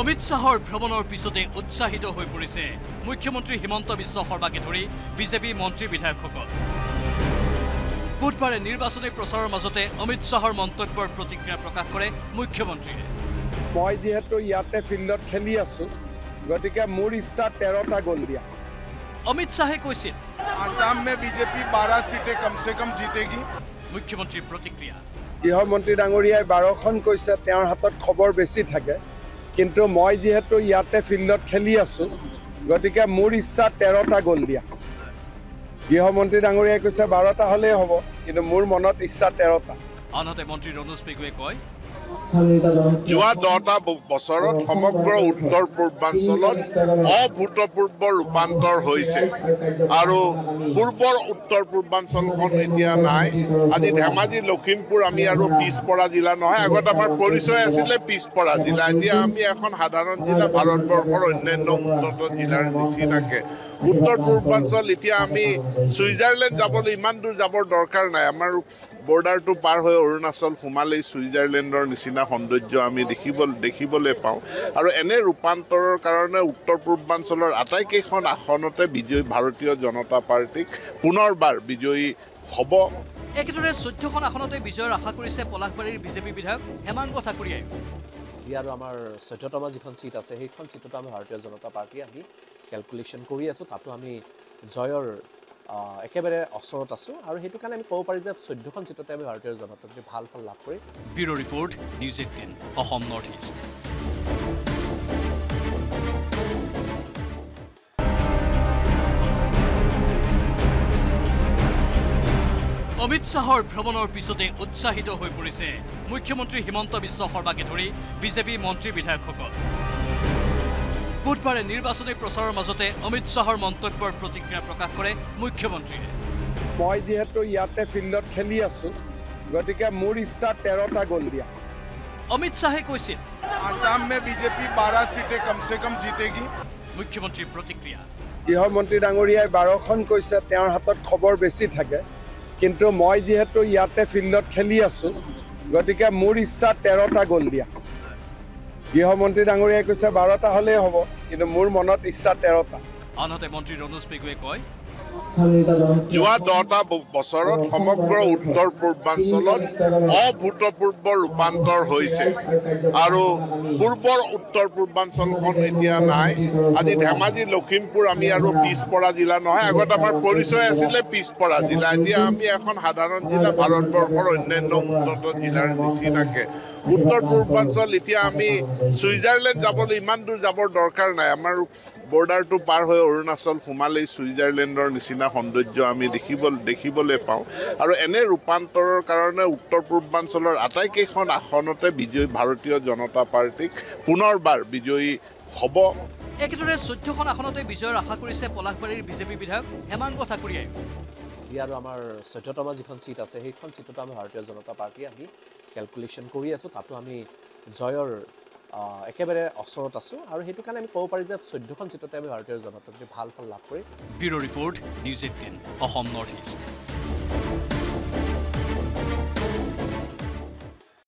অমিত শাহৰ ভ্ৰমণৰ পিছতে উৎসাহিত হৈ পৰিছে মুখ্যমন্ত্ৰী হিমন্ত বিশ্ব শৰ্মাকে ধৰি বিজেপি মন্ত্ৰী বিধায়কসকল বুধবাৰে নিৰ্বাচনী প্ৰচাৰৰ মাজতে অমিত শাহৰ মন্তব্যৰ প্ৰতিক্ৰিয়া প্ৰকাশ কৰে মুখ্যমন্ত্ৰীয়ে মই যেহেতু ইয়াতে ফিল্ডত খেলি আছো গতিকে মোৰ ইচ্ছা 13টা গ'ল দিয়া অমিত শাহে কৈছিল আসাম মে বিজেপি 12 সিটে কম সে কম জিতেগি মুখ্যমন্ত্ৰীৰ প্ৰতিক্ৰিয়া গৃহ মন্ত্ৰী ডাঙৰীয়াই 12খন কৈছে তেওঁৰ হাতত খবৰ বেছি থাকে কিন্তু মই যেহেতু ইয়াতে ফিল্ডত খেলি আছো গতিকে মোৰ ইচ্ছা 13টা গ'ল দিয়া গৃহ মন্ত্ৰী ডাঙৰীয়াই কৈছে 12টা হলে হ'ব কিন্তু মোৰ মনত ইচ্ছা 13টা আনহাতে মন্ত্ৰী ৰণোজ পেগুৱে কয় যোৱা 10টা বছৰত সমগ্ৰ উত্তৰ পূৰ্বাঞ্চলত অভূতপূৰ্ব ৰূপান্তৰ হৈছে আৰু পূৰ্বৰ উত্তৰ পূৰ্বাঞ্চলখন এতিয়া নাই আজি ধেমাজি লখিমপুৰ আমি আৰু পিছপৰা জিলা নহয় আগত আমাৰ পৰিচয় আছিল পিছপৰা জিলা এতিয়া আমি এখন সাধাৰণ জিলা ভাৰতবৰ্ষৰ অন্যান্য উন্নত জিলাৰ নিচিনাকে উত্তৰ পূৰ্বাঞ্চল এতিয়া আমি ছুইজাৰলেণ্ড যাবলৈ ইমান দূৰ যাবৰ দৰকাৰ নাই আমাৰ বৰ্ডাৰটো পাৰ হৈ অৰুণাচল সোমালে ছুইজাৰলেণ্ডৰ নিচিনা সৌন্দৰ্য আমি দেখিবলৈ পাওঁ আৰু এনে ৰূপান্তৰৰ কাৰণে উত্তৰ পূৰ্বাঞ্চলৰ আটাইকেইখন আসনতে বিজয়ী ভাৰতীয় জনতা পাৰ্টিক পুনৰবাৰ বিজয়ী হ'ব একেদৰে 14খন আসনতে বিজয়ৰ আশা কৰিছে পলাশবাৰীৰ বিজেপি বিধায়ক হেমাংগ ঠাকুৰীয়াই যি আৰু আমাৰ 14তম যিখন সিট আছে সেইখন সিটত আমি ভাৰতীয় জনতা পাৰ্টি আমি ক্যালকুলেশন কৰি আছো তাতো আমি জয়ৰ একেবাৰে অসৰত আছো আৰু হেতু কাৰণে আমি কব পাৰি যে 14খন সিটতে আমি ভাৰতীয় জনতা পাৰ্টি ভাল ফল লাভ কৰি bureau' report news 18 Assam north east Amit শাহৰ ভ্ৰমণৰ পিছতে উৎসাহিত হৈ পৰিছে মুখ্যমন্ত্ৰী হিমন্ত বিশ্ব শৰ্মাকে ধৰি বিজেপি মন্ত্ৰী বিধায়কসকল বুধবাৰে নিৰ্বাচনী প্ৰচাৰৰ মাজতে অমিত শাহৰ মন্তব্যৰ প্ৰতিক্ৰিয়া প্ৰকাশ কৰে মুখ্যমন্ত্ৰীয়ে মই যেহেতু ইয়াতে ফিল্ডত খেলি আছো গতিকে মোৰ ইচ্ছা 13টা গ'ল দিয়া অমিত শাহে কৈছিল আসাম মে বিজেপি 12 সিটে কম সে কম জিতেগি মুখ্যমন্ত্ৰীৰ প্ৰতিক্ৰিয়া গৃহ মন্ত্ৰী ডাঙৰীয়াই 12খন কৈছে তেওঁৰ হাতত খবৰ বেছি থাকে কিন্তু মই যেহেতু ইয়াতে ফিল্ডত খেলি আছো গতিকে মোৰ ইচ্ছা 13টা গ'ল দিয়া গৃহমন্ত্রী ডাঙৰীয়াই কৈছে 12টা হলে হ'ব কিন্তু মোৰ মনত ইচ্ছা 13টা আনহাতে মন্ত্ৰী ৰণোজ পেগুৱে কয় যোৱা 10টা বছৰত সমগ্ৰ উত্তৰ পূৰ্বাঞ্চলত অভূতপূৰ্ব ৰূপান্তৰ হৈছে আৰু পূৰ্বৰ উত্তৰ পূৰ্বাঞ্চলখন এতিয়া নাই আজি ধেমাজি লখিমপুৰ আমি আৰু পিছপৰা জিলা নহয় আগত আমাৰ পৰিচয় আছিল পিছপৰা জিলা এতিয়া আমি এখন সাধাৰণ জিলা ভাৰতবৰ্ষৰ অন্যান্য উন্নত জিলাৰ নিচিনাকে উত্তৰ পূৰ্বাঞ্চল এতিয়া আমি ছুইজাৰলেণ্ড যাবলৈ ইমান দূৰ যাবৰ দৰকাৰ নাই আমাৰ বৰ্ডাৰটো পাৰ হৈ অৰুণাচল সোমালে ছুইজাৰলেণ্ডৰ নিচিনা সৌন্দৰ্য আমি দেখিবলৈ পাওঁ আৰু এনে ৰূপান্তৰৰ কাৰণে উত্তৰ পূৰ্বাঞ্চলৰ আটাইকেইখন আসনতে বিজয়ী ভাৰতীয় জনতা পাৰ্টিক পুনৰবাৰ বিজয়ী হ'ব একেদৰে 14খন আসনতে বিজয়ৰ আশা কৰিছে পলাশবাৰীৰ বিজেপি বিধায়ক হেমাংগ ঠাকুৰীয়াই যি আৰু আমাৰ 14তম যিখন সিট আছে সেইখন সিটত আমি ভাৰতীয় জনতা পাৰ্টি আমি ক্যালকুলেশন কৰি আছো তাতো আমি জয়ৰ একেবাৰে অসৰত আছো আৰু হেতু কাৰণে আমি কব পাৰি যে 14খন সিটতে আমি ভাৰতীয় জনতা পাৰ্টি ভাল ফল লাভ কৰি bureau' report news 18 Assam north east